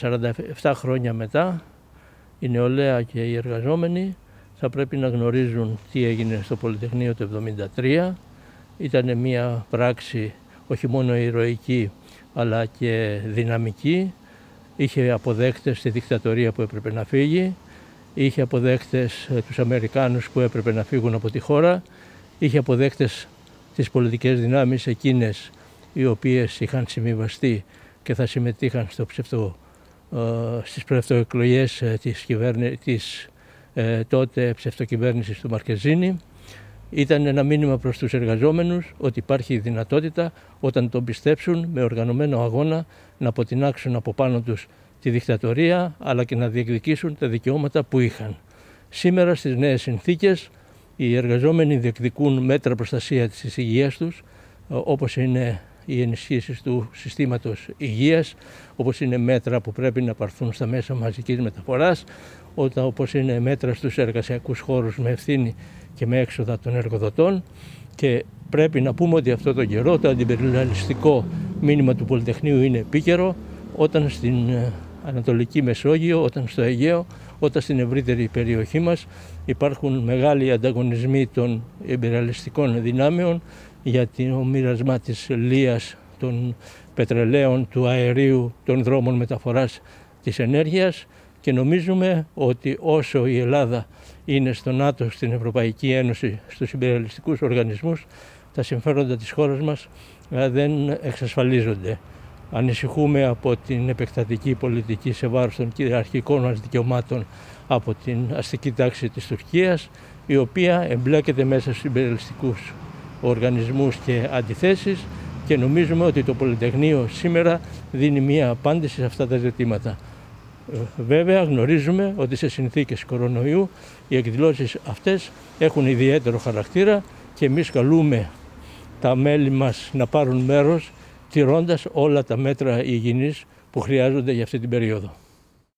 47 χρόνια μετά, η νεολαία και οι εργαζόμενοι θα πρέπει να γνωρίζουν τι έγινε στο Πολυτεχνείο το 1973. Ήταν μια πράξη όχι μόνο ηρωική, αλλά και δυναμική. Είχε αποδέχτες στη δικτατορία που έπρεπε να φύγει, είχε αποδέχτες τους Αμερικάνους που έπρεπε να φύγουν από τη χώρα, είχε αποδέχτες τις πολιτικές δυνάμεις εκείνες οι οποίες είχαν συμβιβαστεί και θα συμμετείχαν στις ψευτοεκλογές της τότε ψευτοκυβέρνησης του Μαρκεζίνη. Ήταν ένα μήνυμα προς τους εργαζόμενους ότι υπάρχει δυνατότητα όταν τον πιστέψουν με οργανωμένο αγώνα να αποτινάξουν από πάνω τους τη δικτατορία αλλά και να διεκδικήσουν τα δικαιώματα που είχαν. Σήμερα στις νέες συνθήκες οι εργαζόμενοι διεκδικούν μέτρα προστασία της υγείας τους όπως είναι οι ενισχύσεις του συστήματος υγείας, όπως είναι μέτρα που πρέπει να παρθούν στα μέσα μαζικής μεταφοράς, όπως είναι μέτρα στους εργασιακούς χώρους με ευθύνη και με έξοδα των εργοδοτών. Και πρέπει να πούμε ότι αυτό το καιρό το αντιπεριαλιστικό μήνυμα του Πολυτεχνείου είναι επίκαιρο, όταν στην Ανατολική Μεσόγειο, όταν στο Αιγαίο, όταν στην ευρύτερη περιοχή μας υπάρχουν μεγάλοι ανταγωνισμοί των εμπεριαλιστικών δυνάμεων για το μοίρασμα της λίας, των πετρελαίων, του αερίου, των δρόμων μεταφοράς, της ενέργειας, και νομίζουμε ότι όσο η Ελλάδα είναι στο ΝΑΤΟ, στην Ευρωπαϊκή Ένωση, στους εμπεριαλιστικούς οργανισμούς, τα συμφέροντα της χώρας μας δεν εξασφαλίζονται. Ανησυχούμε από την επεκτατική πολιτική σε βάρος των κυριαρχικών μας δικαιωμάτων από την αστική τάξη της Τουρκίας, η οποία εμπλέκεται μέσα στους εμπεριαλιστικούς οργανισμούς και αντιθέσεις, και νομίζουμε ότι το Πολυτεχνείο σήμερα δίνει μία απάντηση σε αυτά τα ζητήματα. Βέβαια γνωρίζουμε ότι σε συνθήκες κορονοϊού οι εκδηλώσεις αυτές έχουν ιδιαίτερο χαρακτήρα και εμείς καλούμε τα μέλη μας να πάρουν μέρος τηρώντας όλα τα μέτρα υγιεινής που χρειάζονται για αυτή την περίοδο.